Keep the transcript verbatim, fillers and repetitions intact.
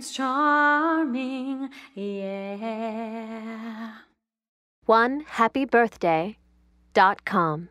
Prince Charming, yeah. one happy birthday dot com